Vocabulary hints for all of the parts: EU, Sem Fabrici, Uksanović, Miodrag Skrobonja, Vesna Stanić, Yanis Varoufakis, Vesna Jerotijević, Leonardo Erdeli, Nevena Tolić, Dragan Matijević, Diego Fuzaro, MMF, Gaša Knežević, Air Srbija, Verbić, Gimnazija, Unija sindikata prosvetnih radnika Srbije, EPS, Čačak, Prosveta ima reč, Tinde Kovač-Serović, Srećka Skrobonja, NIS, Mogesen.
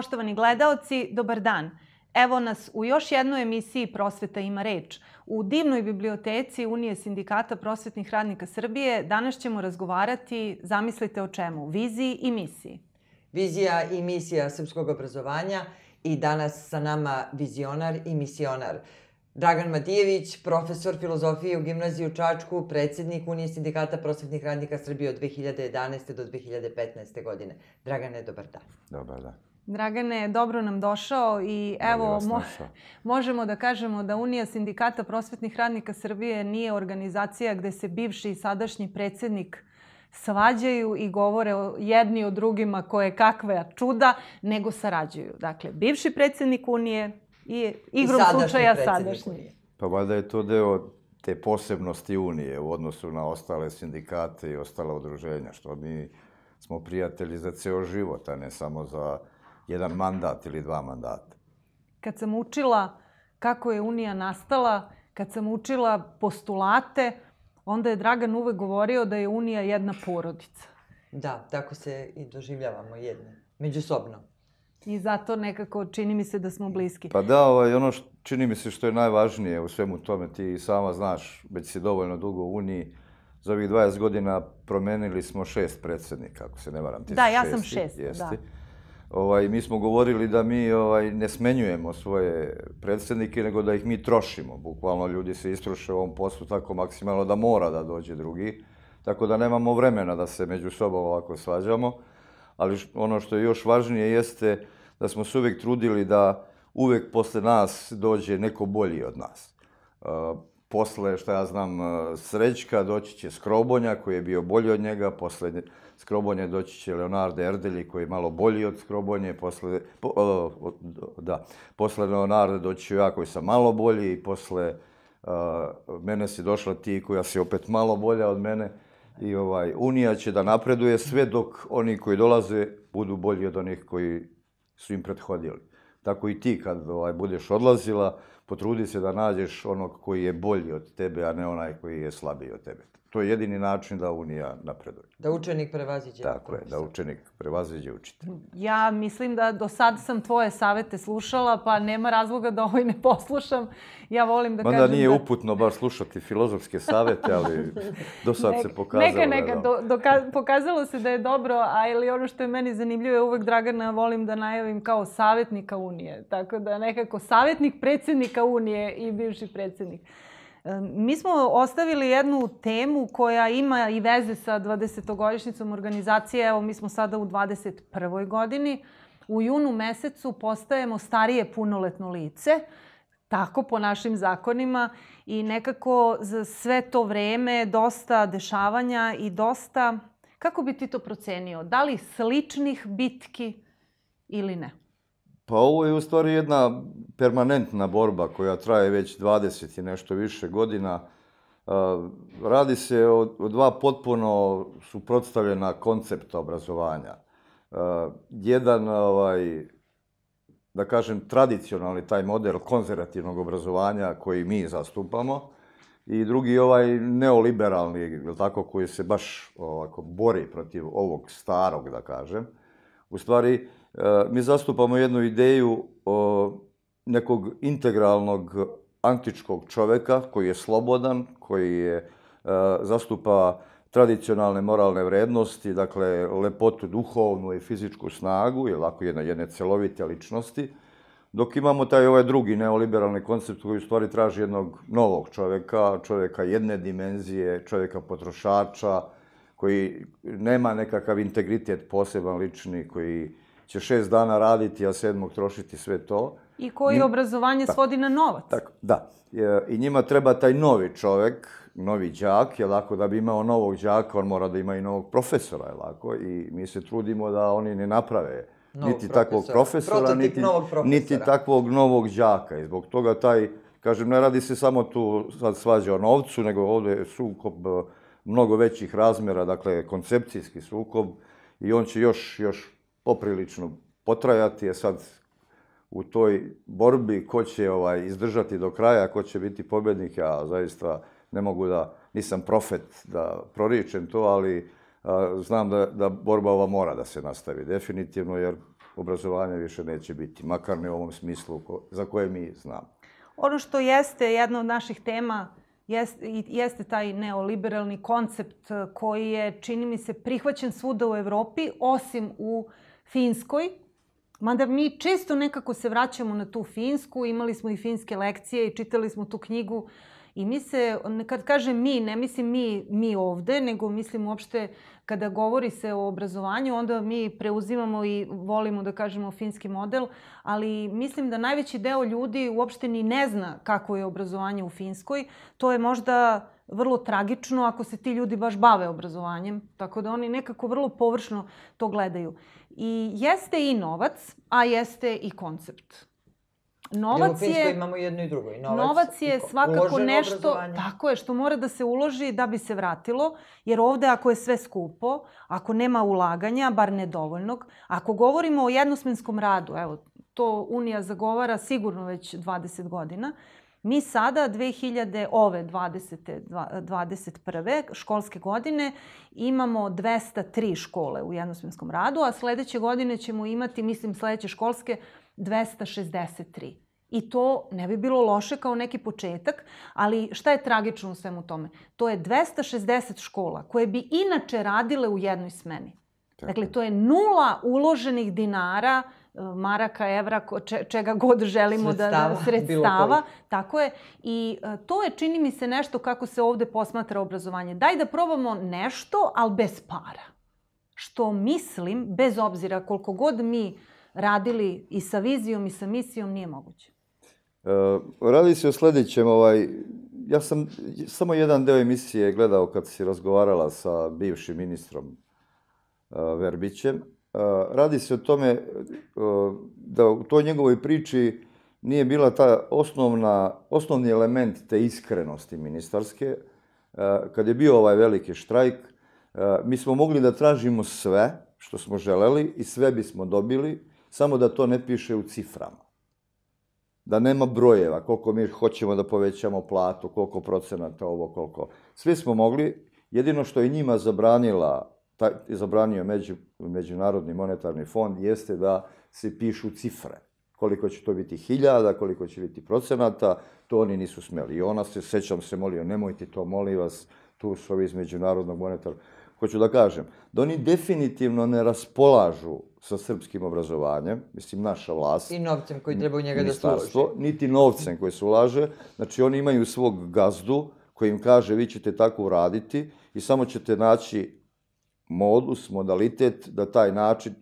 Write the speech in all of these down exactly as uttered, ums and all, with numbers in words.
Poštovani gledaoci, dobar dan. Evo nas u još jednoj emisiji Prosveta ima reč. U divnoj biblioteci Unije sindikata prosvetnih radnika Srbije danas ćemo razgovarati, zamislite o čemu, viziji i misiji. Vizija i misija srpskog obrazovanja i danas sa nama vizionar i misionar. Dragan Matijević, profesor filozofije u Gimnaziji u Čačku, predsjednik Unije sindikata prosvetnih radnika Srbije od dve hiljade jedanaeste. do dve hiljade petnaeste. godine. Dragane, dobar dan. Dobar dan. Dragane, dobro nam došao i evo možemo da kažemo da Unija sindikata prosvetnih radnika Srbije nije organizacija gde se bivši i sadašnji predsjednik svađaju i govore jedni o drugima koje kakve čuda, nego sarađuju. Dakle, bivši predsjednik Unije i igrom slučaja sadašnji. Pa valjda je to deo te posebnosti Unije u odnosu na ostale sindikate i ostala udruženja, što mi smo prijatelji za ceo život, a ne samo za jedan mandat ili dva mandata. Kad sam učila kako je Unija nastala, kad sam učila postulate, onda je Dragan uvek govorio da je Unija jedna porodica. Da, tako se i doživljavamo jedne, međusobno. I zato nekako čini mi se da smo bliski. Pa da, ono čini mi se što je najvažnije u svemu tome, ti sama znaš, već si dovoljno dugo u Uniji, za ovih dvadeset godina promenili smo šest predsjednika, ako se ne varam. Da, ja sam šest, da. Mi smo govorili da mi ne smenjujemo svoje predsjednike, nego da ih mi trošimo. Bukvalno ljudi se istroše u ovom poslu tako maksimalno da mora da dođe drugi. Tako da nemamo vremena da se među sobom ovako svađamo. Ali ono što je još važnije jeste da smo se uvijek trudili da uvijek posle nas dođe neko bolji od nas. Posle, šta ja znam, Srećka doći će Skrobonja koji je bio bolji od njega, posle Skrobonje doći će Leonardo Erdeli koji je malo bolji od Skrobonje, posle, po, da, posle Leonardo doći ću ja koji sam malo bolji i posle uh, mene si došla ti koja si opet malo bolja od mene. I ovaj, Unija će da napreduje sve dok oni koji dolaze budu bolji od onih koji su im prethodili. Tako i ti kad ovaj, budeš odlazila, potrudi se da nađeš onog koji je bolji od tebe, a ne onaj koji je slabiji od tebe. To je jedini način da Unija napreduje. Da učenik prevaziđe. Tako je, da učenik prevaziđe učitelj. Ja mislim da do sad sam tvoje savete slušala, pa nema razloga da ovo i ne poslušam. Ja volim da kažem da... Mada nije uputno baš slušati filozofske savete, ali do sad se pokazalo... Neka, neka, pokazalo se da je dobro, ali ono što je meni zanimljivo je uvek, Dragana, volim da najavim kao savjetnika Unije. Tako da nekako savjetnik predsjednika Unije i bivši predsjednik. Mi smo ostavili jednu temu koja ima i veze sa dvadesetogodišnjicom organizacije. Evo, mi smo sada u dvadeset prvoj godini. U junu mesecu postajemo starije punoletno lice, tako po našim zakonima. I nekako za sve to vreme dosta dešavanja i dosta, kako bi ti to procenio, da li sličnih bitki ili ne? Pa ovo je u stvari jedna permanentna borba koja traje već dvadeset i nešto više godina. Radi se o dva potpuno suprotstavljena koncepta obrazovanja. Jedan, da kažem, tradicionalni taj model konzervativnog obrazovanja koji mi zastupamo i drugi ovaj neoliberalni, tako, koji se baš ovako bori protiv ovog starog, da kažem. U stvari, mi zastupamo jednu ideju nekog integralnog antičkog čoveka koji je slobodan, koji je, zastupa tradicionalne moralne vrednosti, dakle lepotu duhovnu i fizičku snagu, je lako jedna jedne celovite ličnosti, dok imamo taj ovaj drugi neoliberalni koncept koji u stvari traži jednog novog čoveka, čoveka jedne dimenzije, čoveka potrošača, koji nema nekakav integritet poseban lični, koji će šest dana raditi, a sedmog trošiti sve to. I koji obrazovanje svodi na novac. Da. I njima treba taj novi čovek, novi đak, je lako da bi imao novog đaka, on mora da ima i novog profesora, je lako. I mi se trudimo da oni ne naprave niti takvog profesora, niti takvog novog đaka. I zbog toga taj, kažem, ne radi se samo tu sad svađa o novcu, nego ovdje sukob mnogo većih razmjera, dakle koncepcijski sukob, i on će još, još poprilično potrajati. Je sad u toj borbi ko će izdržati do kraja, ko će biti pobednik, ja zaista ne mogu da, nisam profet da proričem to, ali znam da borba ova mora da se nastavi definitivno, jer obrazovanja više neće biti, makar ne u ovom smislu za koje mi znamo. Ono što jeste jedna od naših tema jeste taj neoliberalni koncept koji je, čini mi se, prihvaćen svuda u Evropi, osim u Finskoj. Mada mi često nekako se vraćamo na tu Finsku, imali smo i finske lekcije i čitali smo tu knjigu. I mi se, kad kažem mi, ne mislim mi, mi ovde, nego mislim uopšte kada govori se o obrazovanju, onda mi preuzimamo i volimo da kažemo finski model, ali mislim da najveći deo ljudi uopšte ni ne zna kako je obrazovanje u Finskoj. To je možda vrlo tragično ako se ti ljudi baš bave obrazovanjem, tako da oni nekako vrlo površno to gledaju. I jeste i novac, a jeste i koncept. Novac je, imamo jedno i drugo. I novac, novac je svakako nešto tako je, što mora da se uloži da bi se vratilo. Jer ovdje ako je sve skupo, ako nema ulaganja, bar nedovoljnog, ako govorimo o jednosmenskom radu, evo, to Unija zagovara sigurno već dvadeset godina, mi sada dve hiljade dvadeset prve. školske godine imamo dvesta tri škole u jednosmenskom radu, a sljedeće godine ćemo imati, mislim sljedeće školske, dvesta šezdeset tri. I to ne bi bilo loše kao neki početak, ali šta je tragično u svemu tome? To je dvesta šezdeset škola koje bi inače radile u jednoj smeni. Dakle, to je nula uloženih dinara, maraka, evra, čega god želimo da sredstava. Tako je. I to je, čini mi se, nešto kako se ovdje posmatra obrazovanje. Daj da probamo nešto, ali bez para. Što mislim, bez obzira koliko god mi radili i sa vizijom i sa misijom, nije moguće. Radi se o sljedećem. Ja sam samo jedan deo emisije gledao kad si razgovarala sa bivšim ministrom Verbićem. Radi se o tome da u toj njegovoj priči nije bila ta osnovni element te iskrenosti ministarske. Kad je bio ovaj veliki štrajk, mi smo mogli da tražimo sve što smo želeli i sve bismo dobili, samo da to ne piše u ciframa. Da nema brojeva, koliko mi hoćemo da povećamo platu, koliko procenata ovo, koliko. Svi smo mogli, jedino što je njima zabranio Međunarodni monetarni fond jeste da se pišu cifre. Koliko će to biti hiljada, koliko će biti procenata, to oni nisu smeli. I ona se, sećam se, molio, nemojte to, molim vas, tu su ovi iz Međunarodnog monetarnog. Hoću da kažem da oni definitivno ne raspolažu sa srpskim obrazovanjem, mislim naša vlast. I novcem koji treba u njega da se ulaže. Niti novcem koji se ulaže. Znači oni imaju svog gazdu koji im kaže vi ćete tako uraditi i samo ćete naći modus, modalitet da taj način,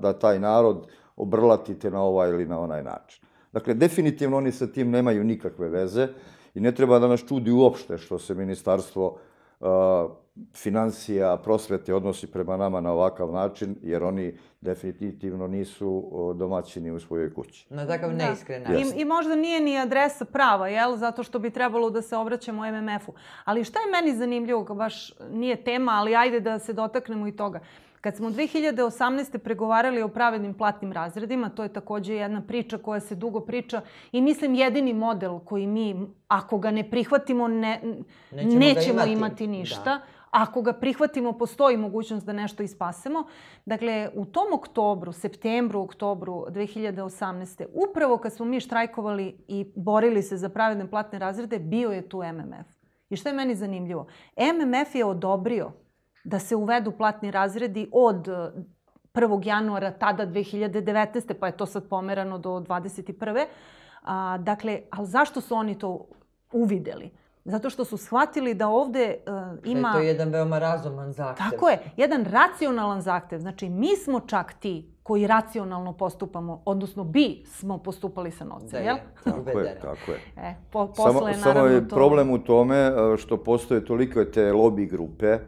da taj narod obrlatite na ovaj ili na onaj način. Dakle, definitivno oni sa tim nemaju nikakve veze i ne treba da nas čudi uopšte što se ministarstvo financija, prosvete odnosi prema nama na ovakav način, jer oni definitivno nisu domaćini u svojoj kući. Na takav neiskren način. I možda nije ni adresa prava, jel? Zato što bi trebalo da se obraćamo M M F-u. Ali šta je meni zanimljivo, baš nije tema, ali ajde da se dotaknemo i toga. Kad smo dve hiljade osamnaeste. pregovarali o pravednim platnim razredima, to je također jedna priča koja se dugo priča i mislim jedini model koji mi, ako ga ne prihvatimo, ne, nećemo, nećemo imati. imati ništa. Da. Ako ga prihvatimo, postoji mogućnost da nešto ispasemo. Dakle, u tom oktobru, septembru, oktobru dve hiljade osamnaeste. upravo kad smo mi štrajkovali i borili se za pravedne platne razrede, bio je tu M M F. I što je meni zanimljivo? M M F je odobrio da se uvedu platni razredi od prvog januara tada dve hiljade devetnaeste. pa je to sad pomerano do dvadeset prve. Dakle, ali zašto su oni to uvideli? Zato što su shvatili da ovdje ima... To je jedan veoma razuman zahtev. Tako je, jedan racionalan zahtev. Znači, mi smo čak ti koji racionalno postupamo, odnosno bi smo postupali sa novcem, jel? Tako je, tako je. Samo je problem u tome što postoje toliko te lobby grupe,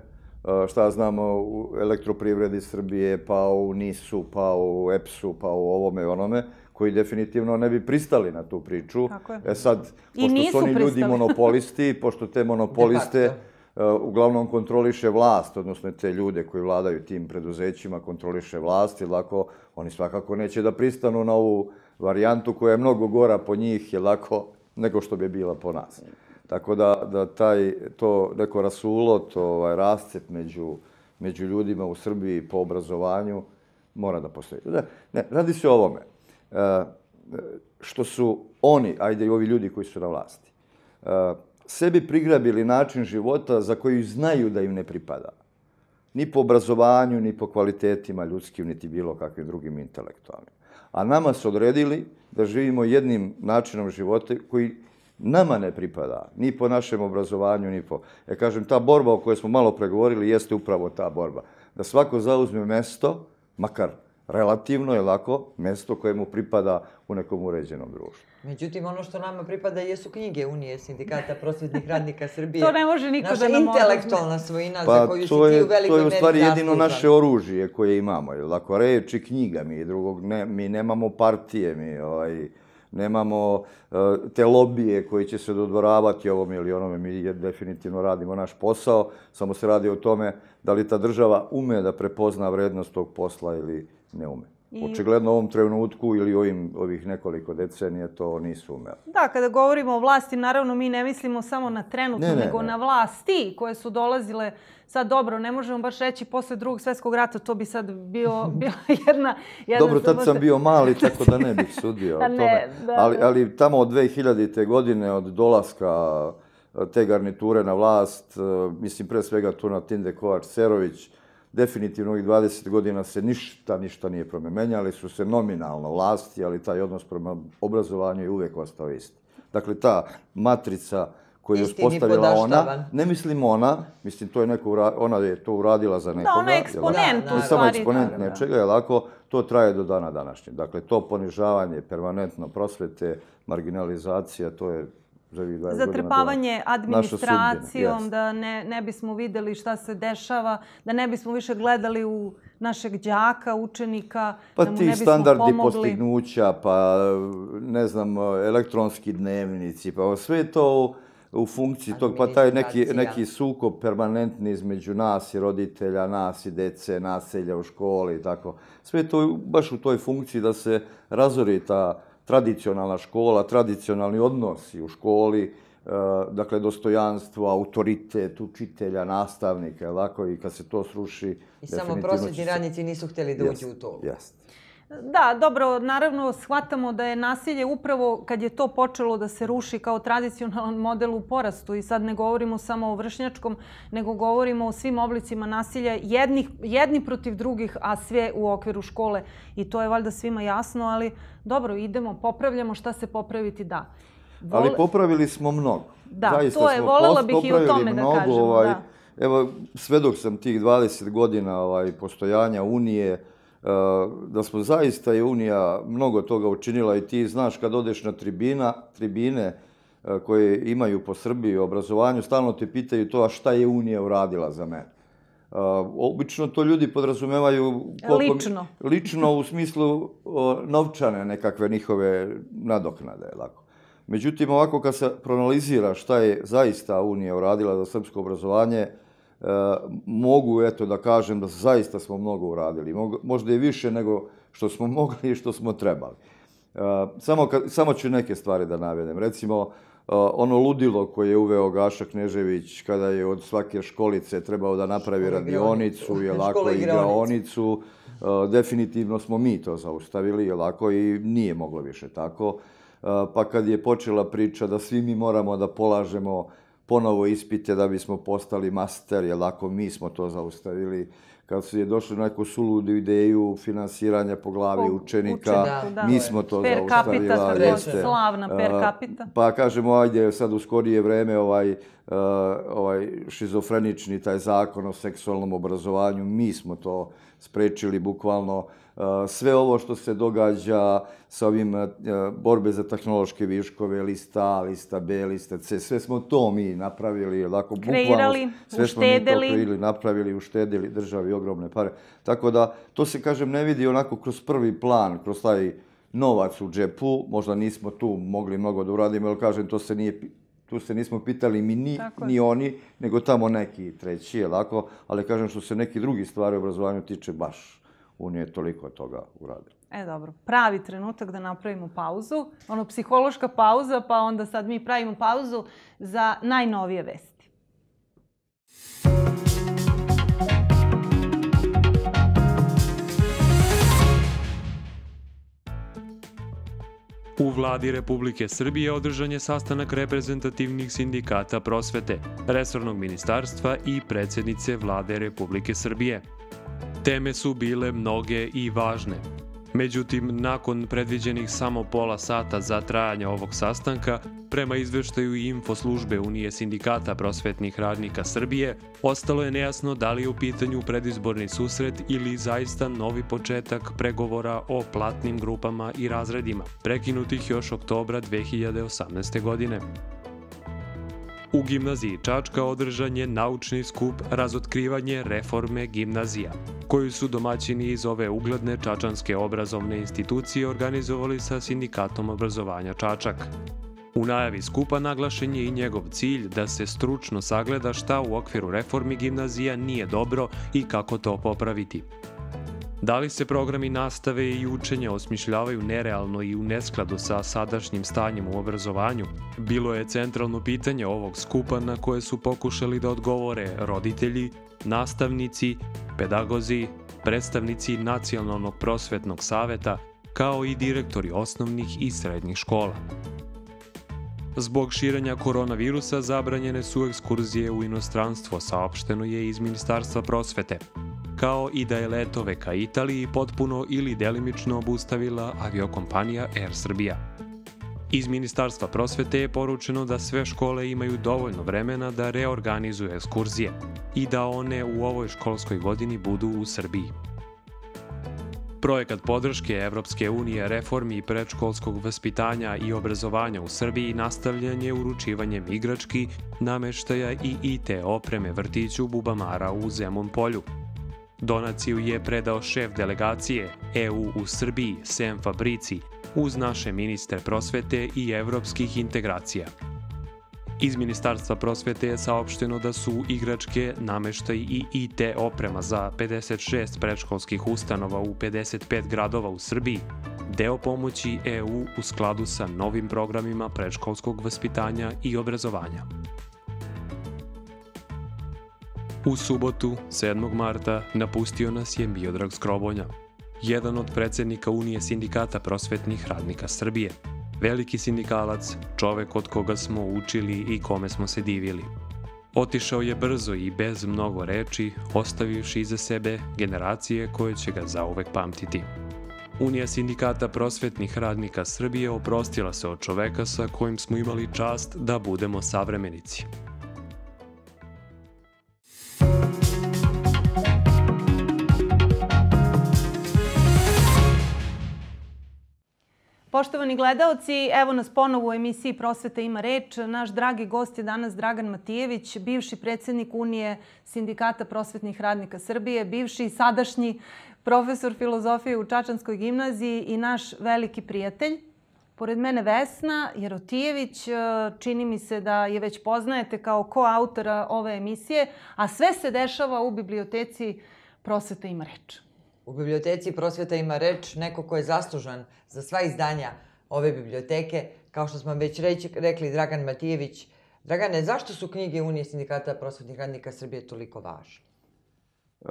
šta znamo u Elektroprivredi Srbije, pa u N I S-u, pa u E P S-u, pa u ovome i onome, koji definitivno ne bi pristali na tu priču. E sad, pošto su oni ljudi monopolisti, pošto te monopoliste uglavnom kontroliše vlast, odnosno te ljude koji vladaju tim preduzećima kontroliše vlast, jer lako oni svakako neće da pristanu na ovu varijantu koja je mnogo gora po njih, jer lako nego što bi bila po nas. Tako da taj, to neko rasulo, to rascep među ljudima u Srbiji po obrazovanju mora da postoji. Ne, radi se o ovome. Što su oni, ajde i ovi ljudi koji su na vlasti, sebi prigrabili način života za koji znaju da im ne pripada. Ni po obrazovanju, ni po kvalitetima ljudskim, niti bilo kakvim drugim intelektualnim. A nama su odredili da živimo jednim načinom života koji nama ne pripada. Ni po našem obrazovanju, ni po... Ja kažem, ta borba o kojoj smo malo pregovorili jeste upravo ta borba. Da svako zauzme mesto, makar relativno je lako, mesto koje mu pripada u nekom uređenom društvu. Međutim, ono što nama pripada jesu knjige Unije sindikata prosvetnih radnika Srbije. To ne može niko da nam oduzme. Naša intelektualna svojina za koju si ti u velikoj meri zaslužan. To je u stvari jedino naše oružje koje imamo. Lako reći knjiga, mi drugog mi nemamo partije, mi nemamo te lobije koji će se dodvoravati ovom ili onome. Mi definitivno radimo naš posao, samo se radi o tome da li ta država ume da prepozna vrednost tog posla ili ne ume. Očigledno u ovom trenutku ili ovih nekoliko decenije to nisu umeli. Da, kada govorimo o vlasti, naravno mi ne mislimo samo na trenutno, nego na vlasti koje su dolazile sad dobro. Ne možemo baš reći posle drugog svjetskog rata, to bi sad bila jedna... Dobro, tad sam bio mali, tako da ne bih sudio o tome. Ali tamo od dve hiljadite. godine, od dolaska te garniture na vlast, mislim pre svega tu na Tinde Kovač-Serović, definitivno ovih dvadeset godina se ništa, ništa nije promenjali, su se nominalno vlasti, ali taj odnos prema obrazovanju je uvijek ostao isti. Dakle, ta matrica koju je uspostavila ona, ne mislim ona, mislim ona je to uradila za nekoga. Da, ona je eksponent u stvari. Samo eksponent nečega, je lako, to traje do dana današnje. Dakle, to ponižavanje, permanentno prosvete, marginalizacija, to je... Zatrpavanje administracijom, da ne bismo videli šta se dešava, da ne bismo više gledali u našeg đaka, učenika, da mu ne bismo pomogli. Pa ti standardi postignuća, pa ne znam, elektronski dnevnici, pa sve to u funkciji tog, pa taj neki sukob permanentni između nas i roditelja, nas i dece, naselja u školi i tako. Sve to baš u toj funkciji da se razori ta tradicionalna škola, tradicionalni odnosi u školi, dakle, dostojanstvo, autoritet učitelja, nastavnika, lako, i kad se to sruši... I samo prosvetni radnici nisu htjeli da uđu u to. Da, dobro, naravno, shvatamo da je nasilje upravo kad je to počelo da se ruši kao tradicionalan model u porastu, i sad ne govorimo samo o vršnjačkom, nego govorimo o svim oblicima nasilja, jedni protiv drugih, a sve u okviru škole. I to je valjda svima jasno, ali dobro, idemo, popravljamo šta se popraviti da. Ali popravili smo mnogo. Da, to je, voljela bih i o tome da kažemo. Evo, svedok sam tih dvadeset godina postojanja Unije, da smo zaista, je Unija mnogo toga učinila, i ti znaš kad odeš na tribine koje imaju po Srbiji o obrazovanju, stalno te pitaju to, a šta je Unija uradila za mene. Obično to ljudi podrazumevaju lično u smislu novčane nekakve njihove nadoknade. Međutim, ovako kad se proanalizira šta je zaista Unija uradila za srpsko obrazovanje, mogu, eto, da kažem da zaista smo mnogo uradili. Možda i više nego što smo mogli i što smo trebali. Samo ću neke stvari da navedem. Recimo, ono ludilo koje je uveo Gaša Knežević kada je od svake školice trebao da napravi radionicu, je lako igraonicu. Definitivno smo mi to zaustavili, je lako, i nije moglo više tako. Pa kad je počela priča da svi mi moramo da polažemo ponovo ispite da bismo postali master, jer lako, mi smo to zaustavili. Kad je došlo na neku suludu ideju finansiranja po glavi učenika, mi smo to zaustavili. Per capita, slavna per capita. Pa kažemo, ajde, sad u skorije vreme ovaj šizofrenični taj zakon o seksualnom obrazovanju, mi smo to sprečili bukvalno. Sve ovo što se događa sa ovim borbe za tehnološke viškove, lista A, lista B, lista C, sve smo to mi napravili. Kreirali, uštedili. Napravili, uštedili državi ogromne pare. Tako da to se, kažem, ne vidi onako kroz prvi plan, kroz taj novac u džepu. Možda nismo tu mogli mnogo da uradimo, jer, kažem, to se nije... Tu se nismo pitali mi ni oni, nego tamo neki treći, je lako. Ali, kažem, što se neki drugi stvari u obrazovanju tiče, baš Unija je toliko toga uradila. E, dobro. Pravi trenutak da napravimo pauzu. Ono, psihološka pauza, pa onda sad mi pravimo pauzu za najnovije vesti. Vladi Republike Srbije održan je sastanak reprezentativnih sindikata prosvete, resornog ministarstva i predsjednice Vlade Republike Srbije. Teme su bile mnoge i važne. Međutim, nakon predviđenih samo pola sata za trajanje ovog sastanka, prema izveštaju info službe Unije sindikata prosvetnih radnika Srbije, ostalo je nejasno da li je u pitanju predizborni susret ili zaista novi početak pregovora o platnim grupama i razredima, prekinutih još oktobra dve hiljade osamnaeste. godine. U Gimnaziji Čačka održan je naučni skup Razotkrivanje reforme gimnazija, koju su domaćini iz ove ugledne čačanske obrazovne institucije organizovali sa Sindikatom obrazovanja Čačak. U najavi skupa naglašen je i njegov cilj da se stručno sagleda šta u okviru reformi gimnazija nije dobro i kako to popraviti. Da li se programi nastave i učenja osmišljavaju nerealno i u neskladu sa sadašnjim stanjem u obrazovanju, bilo je centralno pitanje ovog skupa na koje su pokušali da odgovore roditelji, nastavnici, pedagozi, predstavnici Nacionalnog prosvetnog saveta, kao i direktori osnovnih i srednjih škola. Zbog širenja koronavirusa zabranjene su ekskurzije u inostranstvo, saopšteno je iz Ministarstva prosvete, kao i da je letove ka Italiji potpuno ili delimično obustavila aviokompanija Air Srbija. Iz Ministarstva prosvete je poručeno da sve škole imaju dovoljno vremena da reorganizuju ekskurzije i da one u ovoj školskoj godini budu u Srbiji. Projekat podrške Evropske unije reformi predškolskog vaspitanja i obrazovanja u Srbiji nastavljen je uručivanjem igrački, nameštaja i I T opreme vrtiću Bubamara u Zemun polju. Donaciju je predao šef delegacije E U u Srbiji, Sem Fabrici, uz naše ministre prosvete i evropskih integracija. Iz Ministarstva prosvete je saopšteno da su igračke, nameštaj i I T oprema za pedeset šest predškolskih ustanova u pedeset pet gradova u Srbiji deo pomoći E U u skladu sa novim programima predškolskog vaspitanja i obrazovanja. U subotu, sedmog marta, napustio nas je Miodrag Skrobonja, jedan od predsjednika Unije sindikata prosvetnih radnika Srbije, veliki sindikalac, čovek od koga smo učili i kome smo se divili. Otišao je brzo i bez mnogo reči, ostavivši iza sebe generacije koje će ga zauvek pamtiti. Unija sindikata prosvetnih radnika Srbije oprostila se od čoveka sa kojim smo imali čast da budemo savremenici. Poštovani gledaoci, evo nas ponovo u emisiji Prosveta ima reč. Naš dragi gost je danas Dragan Matijević, bivši predsjednik Unije sindikata prosvetnih radnika Srbije, bivši i sadašnji profesor filozofije u Čačanskoj gimnaziji i naš veliki prijatelj. Pored mene Vesna Jerotijević, čini mi se da je već poznajete kao koautora ove emisije, a sve se dešava u biblioteci Prosveta ima reč. U biblioteci Prosveta ima reč neko ko je zaslužan za sva izdanja ove biblioteke. Kao što smo već rekli, Dragan Matijević. Dragane, zašto su knjige Unije sindikata prosvetnih radnika Srbije toliko važne? Uh,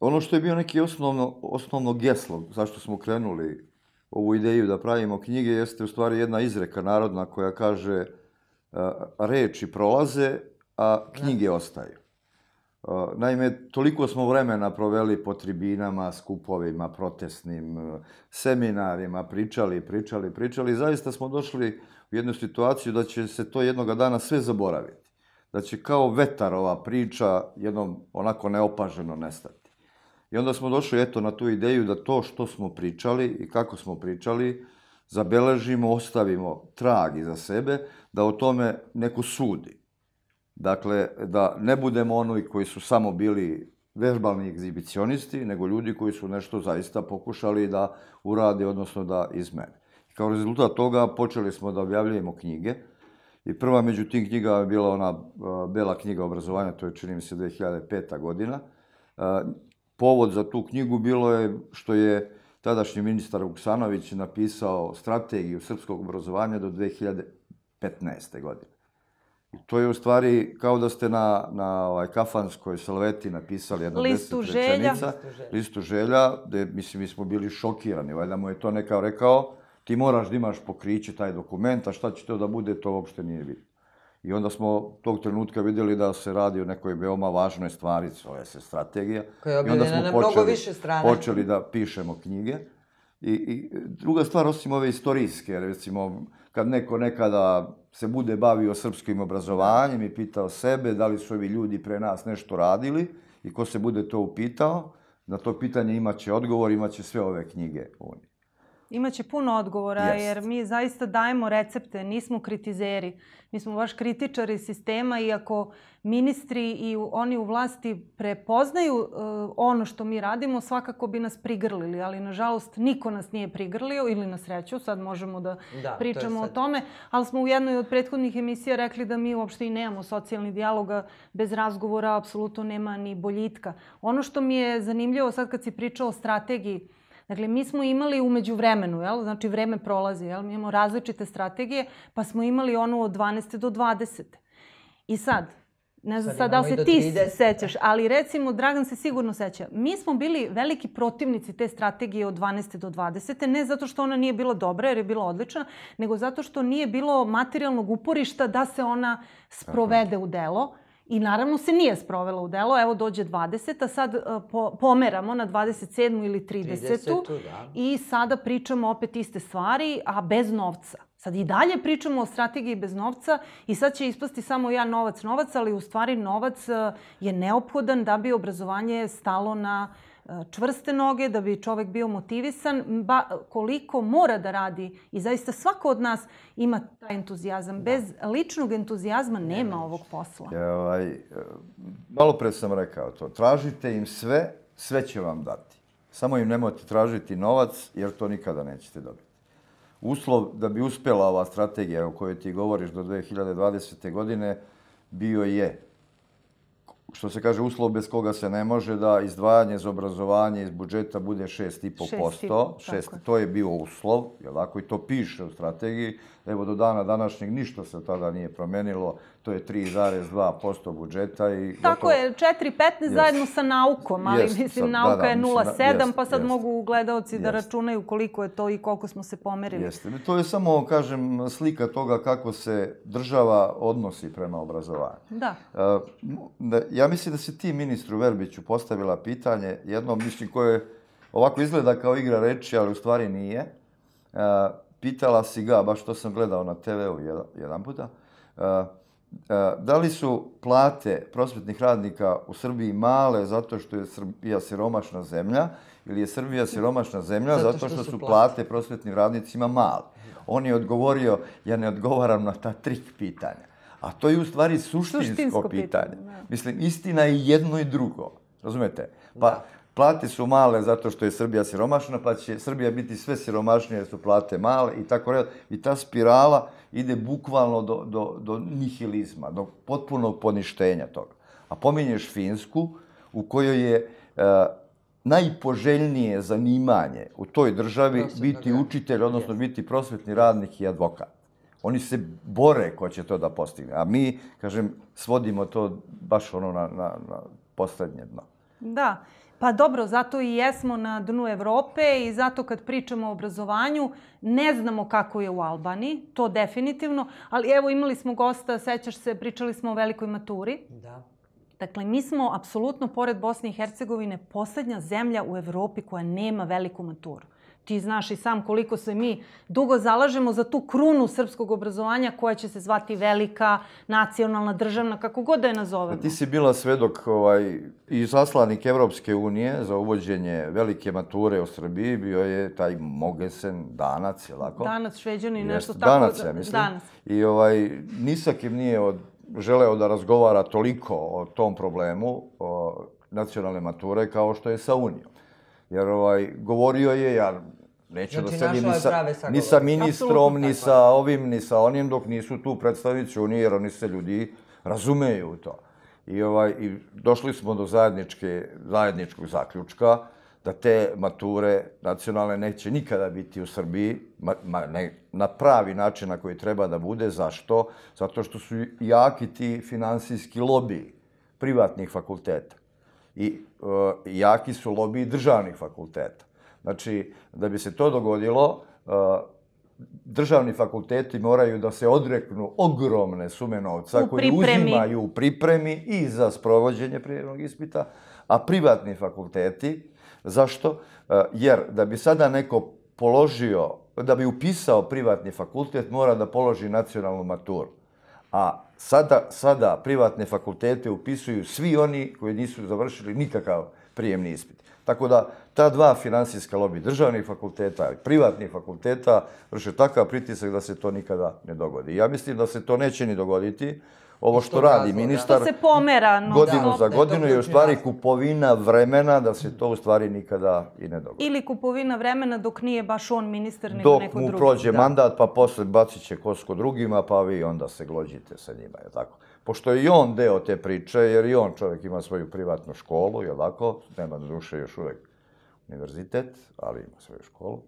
ono što je bio neki osnovno, osnovno geslo, zašto smo krenuli ovu ideju da pravimo knjige, jeste u stvari jedna izreka narodna koja kaže uh, reči prolaze, a knjige ostaju. Naime, toliko smo vremena proveli po tribinama, skupovima, protestnim seminarima, pričali, pričali, pričali i zaista smo došli u jednu situaciju da će se to jednoga dana sve zaboraviti. Da će kao vetar ova priča jednom onako neopaženo nestati. I onda smo došli eto na tu ideju da to što smo pričali i kako smo pričali zabeležimo, ostavimo trag iza sebe, da o tome neko sudi. Dakle, da ne budemo oni koji su samo bili verbalni egzibicionisti, nego ljudi koji su nešto zaista pokušali da urade, odnosno da izmene. Kao rezultat toga počeli smo da objavljujemo knjige. I prva među tim knjiga je bila ona Bela knjiga obrazovanja, to je čini mi se dve hiljade peta. godina. Povod za tu knjigu bilo je što je tadašnji ministar Uksanović napisao strategiju srpskog obrazovanja do dve hiljade petnaeste. godine. To je u stvari kao da ste na, na ovaj, kafanskoj salveti napisali jedno listu deset rečenica. Listu želja. Listu želja, gde, mislim, mi smo bili šokirani. Valjda mu je to nekao rekao ti moraš da imaš pokriće taj dokument, a šta će to da bude, to uopšte nije bitno. I onda smo tog trenutka vidjeli da se radi o nekoj veoma važnoj stvari, zove se strategija. Koja je objavljena na mnogo više strana. I onda smo počeli da pišemo knjige. I druga stvar, osim ove istorijske, recimo, kad neko nekada se bude bavio srpskim obrazovanjem i pitao sebe da li su ovi ljudi pre nas nešto radili i ko se bude to upitao, na to pitanje imaće odgovor, imaće sve ove knjige o njih. Imaće puno odgovora jer mi zaista dajemo recepte, nismo kritizeri. Mi smo baš kritičari sistema, iako ministri i oni u vlasti prepoznaju ono što mi radimo, svakako bi nas prigrlili, ali nažalost niko nas nije prigrlio ili na sreću, sad možemo da pričamo o tome, ali smo u jednoj od prethodnih emisija rekli da mi uopšte i nemamo socijalni dijalog, bez razgovora apsolutno nema ni boljitka. Ono što mi je zanimljivo sad kad si pričao o strategiji, dakle, mi smo imali umeđu vremenu, znači vreme prolazi, mi imamo različite strategije, pa smo imali onu od dvanaeste do dvadesete. I sad, ne znam sad da li se ti sećaš, ali recimo Dragan se sigurno seća. Mi smo bili veliki protivnici te strategije od dvanaeste do dvadesete, ne zato što ona nije bila dobra jer je bila odlična, nego zato što nije bilo materijalnog uporišta da se ona sprovede u delo. I naravno se nije sprovela u delo. Evo dođe dvadeseta, sad pomeramo na dvadeset sedmu ili tridesetu i sada pričamo opet iste stvari, a bez novca. Sad i dalje pričamo o strategiji bez novca i sad će ispasti samo ja novac, novac, ali u stvari novac je neophodan da bi obrazovanje stalo na čvrste noge, da bi čovjek bio motivisan, koliko mora da radi. I zaista svako od nas ima taj entuzijazam. Bez ličnog entuzijazma nema ovog posla. Malo pre sam rekao to. Tražite im sve, sve će vam dati. Samo im nemojte tražiti novac, jer to nikada nećete dobiti. Uslov da bi uspjela ova strategija o kojoj ti govoriš do dve hiljade dvadesete. godine bio je, što se kaže, uslov bez koga se ne može, da izdvajanje za obrazovanje iz budžeta bude šest i po posto. To je bio uslov, i to piše u strategiji. Evo, do dana današnjeg ništa se tada nije promenilo. To je tri zarez dva posto budžeta. Tako je, četiri zarez petnaest zajedno sa naukom, ali mislim nauka je nula zarez sedam, pa sad mogu gledaoci da računaju koliko je to i koliko smo se pomerili. To je samo, kažem, slika toga kako se država odnosi prema obrazovanju. Ja mislim da si ti, ministru Verbiću, postavila pitanje, jedno mislim koje ovako izgleda kao igra reči, ali u stvari nije. Pitala si ga, baš to sam gledao na te veu jedan puta, da li su plate prosvetnih radnika u Srbiji male zato što je Srbija siromašna zemlja ili je Srbija siromašna zemlja zato što su plate prosvetnim radnicima male. On je odgovorio, ja ne odgovaram na ta tri pitanja. A to je u stvari suštinsko pitanje. Mislim, istina je jedno i drugo. Razumete? Pa plate su male zato što je Srbija siromašna, pa će Srbija biti sve siromašnija jer su plate male i tako redom. I ta spirala ide bukvalno do nihilizma, do potpunog poništenja toga. A pominješ Finsku, u kojoj je najpoželjnije zanimanje u toj državi biti učitelj, odnosno biti prosvetni radnik i advokat. Oni se bore ko će to da postigne. A mi, kažem, svodimo to baš ono na poslednje dno. Da. Pa dobro, zato i jesmo na dnu Evrope i zato kad pričamo o obrazovanju ne znamo kako je u Albaniji, to definitivno. Ali evo, imali smo gosta, sećaš se, pričali smo o velikoj maturi. Da. Dakle, mi smo apsolutno, pored Bosne i Hercegovine, poslednja zemlja u Evropi koja nema veliku maturu. Ti znaš i sam koliko se mi dugo zalažemo za tu krunu srpskog obrazovanja koja će se zvati velika, nacionalna, državna, kako god da je nazovemo. Ti si bila svedok i zaslanik Evropske unije za uvođenje velike mature u Srbiji. Bio je taj Mogesen, Danac, je lako? Danac, Šveđani, nešto tako. Danac, ja mislim. I ni sa kim nije želeo da razgovara toliko o tom problemu nacionalne mature kao što je sa Unijom. Jer govorio je, ja neću da sedim ni sa ministrom, ni sa ovim, ni sa onim, dok nisu tu predstavnici Unije, jer oni se ljudi razumeju u to. I došli smo do zajedničkog zaključka da te mature nacionalne neće nikada biti u Srbiji na pravi način na koji treba da bude. Zašto? Zato što su jaki ti finansijski lobiji privatnih fakulteta. I jaki su lobiji državnih fakulteta. Znači, da bi se to dogodilo, državni fakulteti moraju da se odreknu ogromne sume novca koje uzimaju u pripremi i za sprovođenje prijemnog ispita, a privatni fakulteti, zašto? Jer da bi sada neko položio, da bi upisao privatni fakultet, mora da položi nacionalnu maturu. A sada, sada privatne fakultete upisuju svi oni koji nisu završili nikakav prijemni ispit. Tako da ta dva finansijska lobi državnih fakulteta i privatnih fakulteta vrše takav pritisak da se to nikada ne dogodi. Ja mislim da se to neće ni dogoditi. Ovo što radi ministar godinu za godinu je u stvari kupovina vremena da se to u stvari nikada i ne dogodi. Ili kupovina vremena dok nije baš on ministar nego neko drugi. Dok mu prođe mandat pa posle bacit će kosku drugima pa vi onda se glođite sa njima. Pošto je i on deo te priče, jer i on čovjek ima svoju privatnu školu, nema doduše još uvek univerzitet, ali ima svoju školu.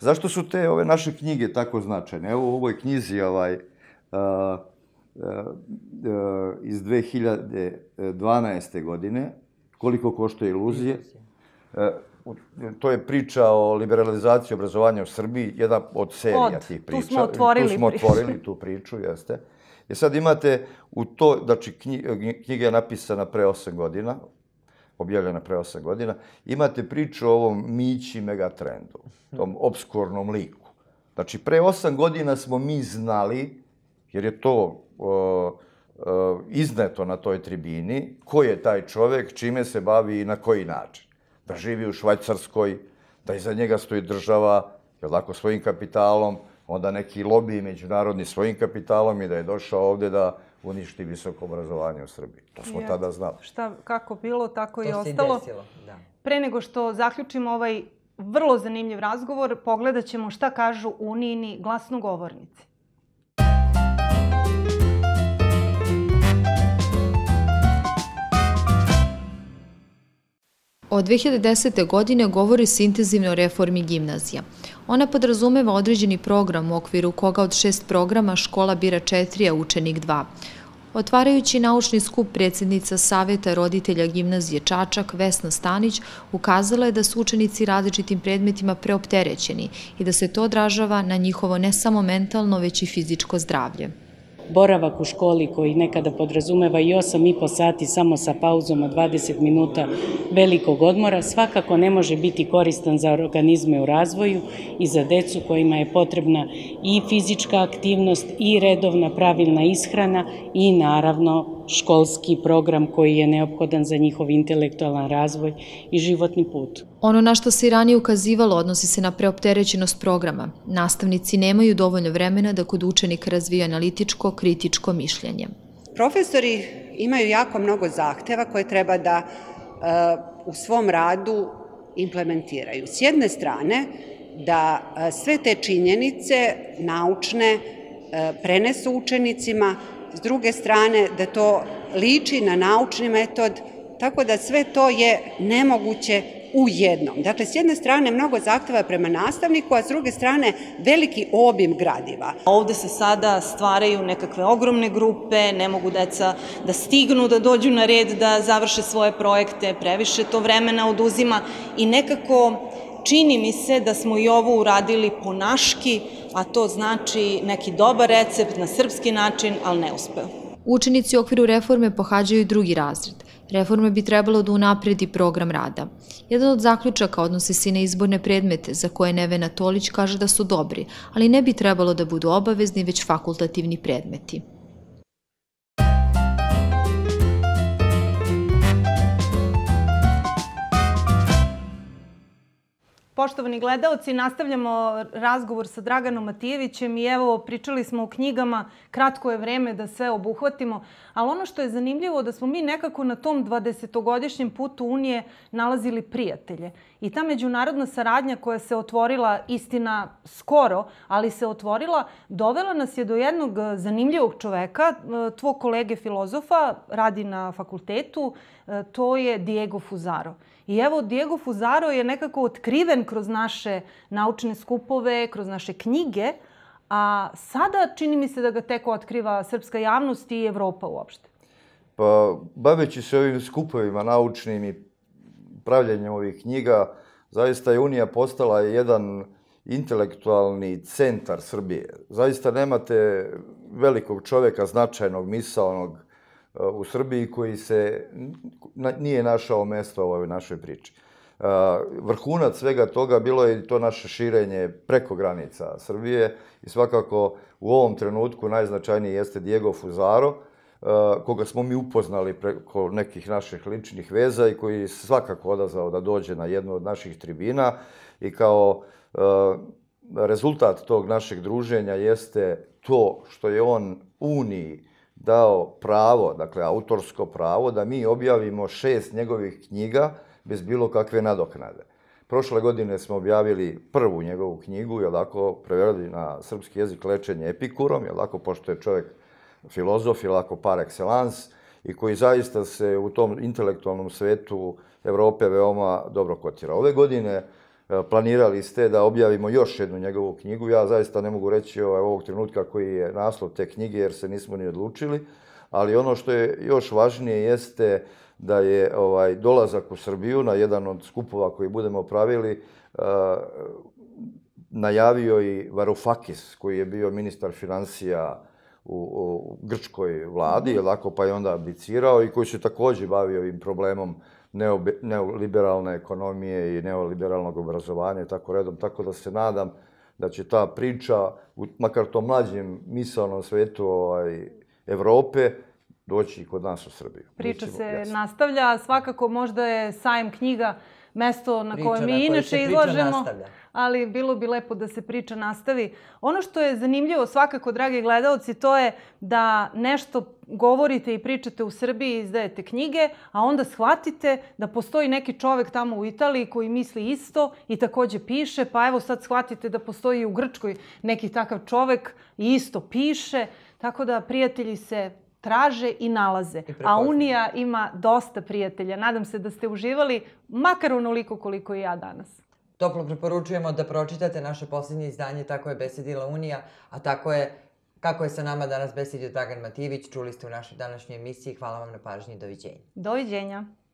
Zašto su te ove naše knjige tako značajne? Evo u ovoj knjizi iz dve hiljade dvanaeste. godine, koliko košta iluzije. To je priča o liberalizaciji obrazovanja u Srbiji, jedna od serija tih priča. Tu smo otvorili tu priču, jeste. Jer sad imate u to, znači knjiga je napisana pre osam godina, objavljena pre osam godina, imate priču o ovom Mići megatrendu, tom obskurnom liku. Znači pre osam godina smo mi znali, jer je to izneto na toj tribini, ko je taj čovjek, čime se bavi i na koji način. Da živi u Švajcarskoj, da iza njega stoji država, je lako svojim kapitalom, onda neki lobiji međunarodni svojim kapitalom i da je došao ovdje da uništi visoko obrazovanje u Srbiji. To smo tada znali. Kako bilo, tako i ostalo. Pre nego što zaključimo ovaj vrlo zanimljiv razgovor, pogledat ćemo šta kažu Unijini glasnogovornici. Od dve hiljade desete. godine govori se intenzivno o reformi gimnazija. Ona podrazumeva određeni program u okviru koga od šest programa škola bira četiri, a učenik dva. Otvarajući naučni skup, predsjednica Saveta roditelja gimnazije Čačak, Vesna Stanić, ukazala je da su učenici različitim predmetima preopterećeni i da se to odražava na njihovo ne samo mentalno, već i fizičko zdravlje. Boravak u školi koji nekada podrazumeva i osam i po sati samo sa pauzom od dvadeset minuta velikog odmora svakako ne može biti koristan za organizme u razvoju i za decu kojima je potrebna i fizička aktivnost i redovna pravilna ishrana i naravno školski program koji je neophodan za njihov intelektualan razvoj i životni put. Ono na što se i ranije ukazivalo odnosi se na preopterećenost programa. Nastavnici nemaju dovoljno vremena da kod učenika razvija analitičko, kritičko mišljenje. Profesori imaju jako mnogo zahteva koje treba da u svom radu implementiraju. S jedne strane, da sve te činjenice naučne prenesu učenicima, s druge strane da to liči na naučni metod, tako da sve to je nemoguće u jednom. Dakle, s jedne strane mnogo zahteva prema nastavniku, a s druge strane veliki obim gradiva. Ovde se sada stvaraju nekakve ogromne grupe, ne mogu deca da stignu, da dođu na red, da završe svoje projekte, previše to vremena oduzima i nekako čini mi se da smo i ovo uradili ponaški, a to znači neki dobar recept na srpski način, ali ne uspeo. Učenici u okviru reforme pohađaju drugi razred. Reforma bi trebalo da unapredi program rada. Jedan od zaključaka odnosi se i na izborne predmete, za koje Nevena Tolić kaže da su dobri, ali ne bi trebalo da budu obavezni već fakultativni predmeti. Poštovani gledalci, nastavljamo razgovor sa Draganom Matijevićem i evo pričali smo o knjigama, kratko je vreme da sve obuhvatimo, ali ono što je zanimljivo je da smo mi nekako na tom dvadesetogodišnjem putu Unije nalazili prijatelje. I ta međunarodna saradnja koja se otvorila, istina skoro, ali se otvorila, dovela nas je do jednog zanimljivog čoveka, tvog kolege filozofa, radi na fakultetu, to je Diego Fuzaro. I evo, Diego Fuzaro je nekako otkriven kroz naše naučne skupove, kroz naše knjige, a sada čini mi se da ga tek otkriva srpska javnost i Evropa uopšte. Pa, baveći se ovim skupovima naučnim i pravljenjem ovih knjiga, zaista je Unija postala jedan intelektualni centar Srbije. Zaista nemate velikog čoveka, značajnog, misaonog u Srbiji koji se nije našao mjesto u ovoj našoj priči. Vrhunac svega toga bilo je to naše širenje preko granica Srbije i svakako u ovom trenutku najznačajniji jeste Diego Fuzaro, koga smo mi upoznali preko nekih naših ličnih veza i koji je svakako odazvao da dođe na jednu od naših tribina i kao rezultat tog našeg druženja jeste to što je on Uniji dao pravo, dakle autorsko pravo, da mi objavimo šest njegovih knjiga bez bilo kakve nadoknade. Prošle godine smo objavili prvu njegovu knjigu, je lako prevedena na srpski jezik Lečenje epikurom, je lako pošto je čovjek filozof, je lako par excellence i koji zaista se u tom intelektualnom svetu Evrope veoma dobro kotira. Ove godine planirali ste da objavimo još jednu njegovu knjigu. Ja zaista ne mogu reći ovog trenutka koji je naslov te knjige jer se nismo ni odlučili, ali ono što je još važnije jeste da je dolazak u Srbiju na jedan od skupova koji budemo pravili najavio i Varoufakis, koji je bio ministar financija u grčkoj vladi, pa je onda abdicirao i koji se također bavio ovim problemom neoliberalne ekonomije i neoliberalnog obrazovanja i tako redom. Tako da se nadam da će ta priča, makar to mlađem misaonom svetu Evrope, doći i kod nas u Srbiju. Priča se nastavlja, svakako možda je sajam knjiga mesto na koje mi inače izlažemo, ali bilo bi lepo da se priča nastavi. Ono što je zanimljivo svakako, dragi gledaoci, to je da nešto govorite i pričate u Srbiji, izdajete knjige, a onda shvatite da postoji neki čovek tamo u Italiji koji misli isto i također piše, pa evo sad shvatite da postoji i u Grčkoj neki takav čovek i isto piše, tako da prijatelji se traže i nalaze. A Unija ima dosta prijatelja. Nadam se da ste uživali, makar onoliko koliko i ja danas. Toplo preporučujemo da pročitate naše posljednje izdanje Tako je besedila Unija, a tako je kako je sa nama danas besedio Dragan Matijević. Čuli ste u našoj današnjoj emisiji. Hvala vam na pažnji i doviđenja. Doviđenja.